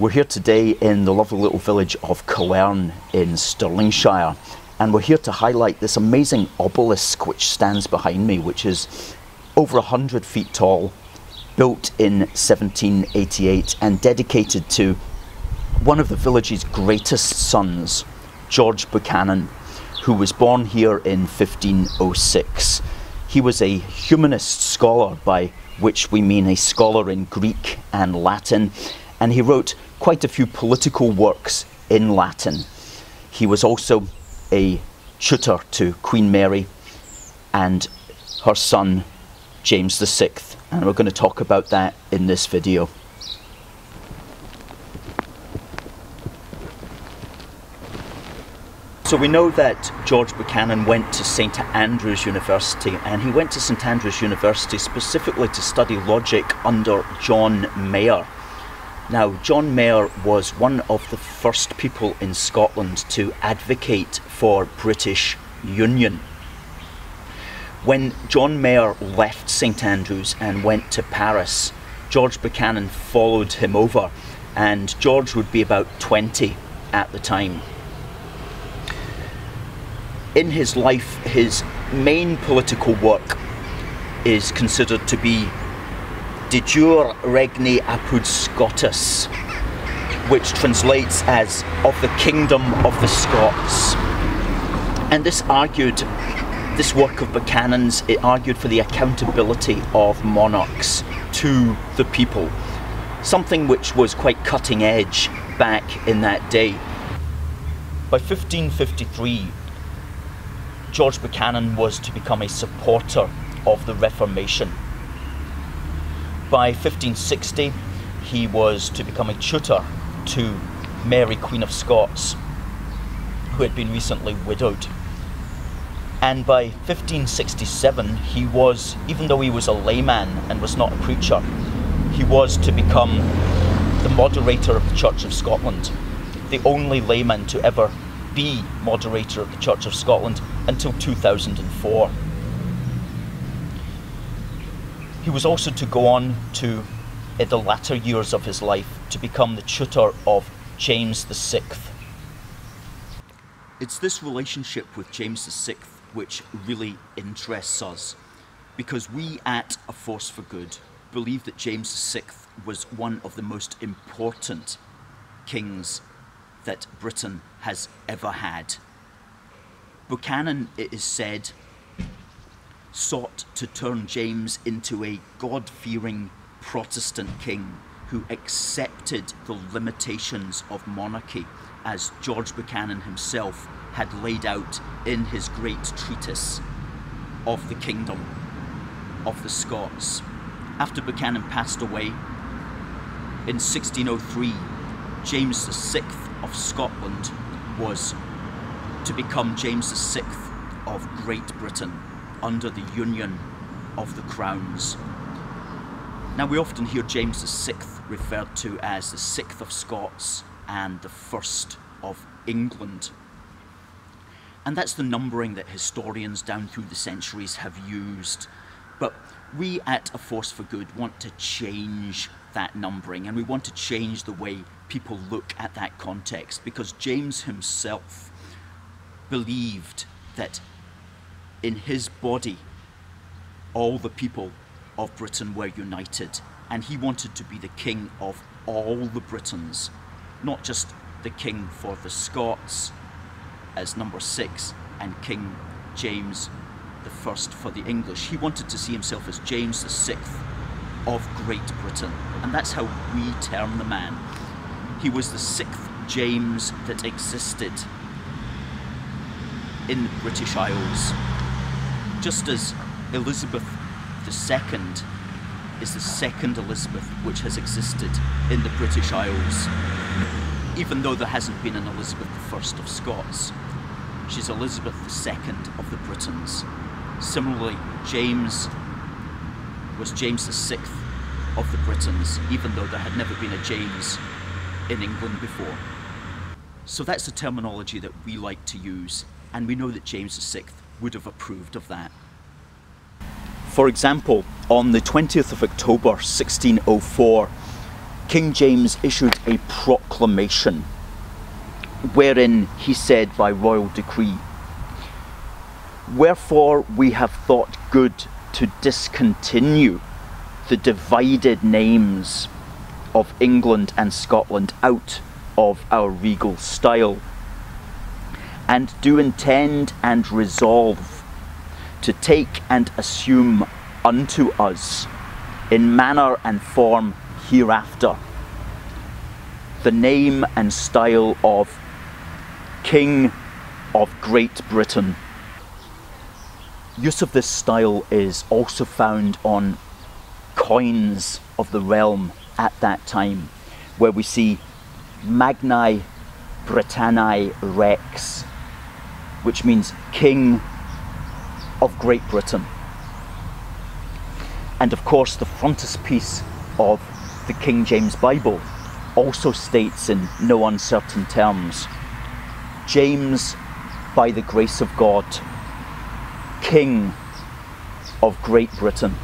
We're here today in the lovely little village of Killarn in Stirlingshire, and we're here to highlight this amazing obelisk which stands behind me, which is over 100 feet tall, built in 1788 and dedicated to one of the village's greatest sons, George Buchanan, who was born here in 1506. He was a humanist scholar, by which we mean a scholar in Greek and Latin, and he wrote quite a few political works in Latin. He was also a tutor to Queen Mary and her son, James VI, and we're going to talk about that in this video. So we know that George Buchanan went to St Andrews University, and he went to St Andrews University specifically to study logic under John Mair. Now, John Mair was one of the first people in Scotland to advocate for British union. When John Mair left St Andrews and went to Paris, George Buchanan followed him over, and George would be about 20 at the time. In his life, his main political work is considered to be De Jure Regni Apud Scotus, which translates as of the Kingdom of the Scots. And this work of Buchanan's, it argued for the accountability of monarchs to the people, something which was quite cutting edge back in that day. By 1553, George Buchanan was to become a supporter of the Reformation. By 1560, he was to become a tutor to Mary, Queen of Scots, who had been recently widowed. And by 1567, he was, even though he was a layman and was not a preacher, he was to become the moderator of the Church of Scotland, the only layman to ever be moderator of the Church of Scotland until 2004. He was also to go on to, in the latter years of his life, to become the tutor of James VI. It's this relationship with James VI which really interests us, because we at A Force for Good believe that James VI was one of the most important kings that Britain has ever had. Buchanan, it is said, sought to turn James into a God-fearing Protestant king who accepted the limitations of monarchy, as George Buchanan himself had laid out in his great treatise of the Kingdom of the Scots. After Buchanan passed away in 1603, James VI of Scotland was to become James VI of Great Britain under the Union of the Crowns. Now, we often hear James VI referred to as the Sixth of Scots and the First of England. And that's the numbering that historians down through the centuries have used. But we at A Force for Good want to change that numbering, and we want to change the way people look at that context, because James himself believed that in his body all the people of Britain were united, and he wanted to be the king of all the Britons, not just the king for the Scots as number 6 and King James the First for the English. He wanted to see himself as James the Sixth of Great Britain, and that's how we term the man. He was the sixth James that existed in the British Isles, just as Elizabeth II is the second Elizabeth which has existed in the British Isles, even though there hasn't been an Elizabeth I of Scots. She's Elizabeth II of the Britons. Similarly, James was James VI of the Britons, even though there had never been a James in England before. So that's the terminology that we like to use, and we know that James VI would have approved of that. For example, on the 20th of October 1604, King James issued a proclamation wherein he said by royal decree, "Wherefore we have thought good to discontinue the divided names of England and Scotland out of our regal style, and do intend and resolve to take and assume unto us in manner and form hereafter the name and style of King of Great Britain." Use of this style is also found on coins of the realm at that time, where we see Magnae Britanniae Rex, which means King of Great Britain. And of course the frontispiece of the King James Bible also states in no uncertain terms, "James, by the grace of God, King of Great Britain."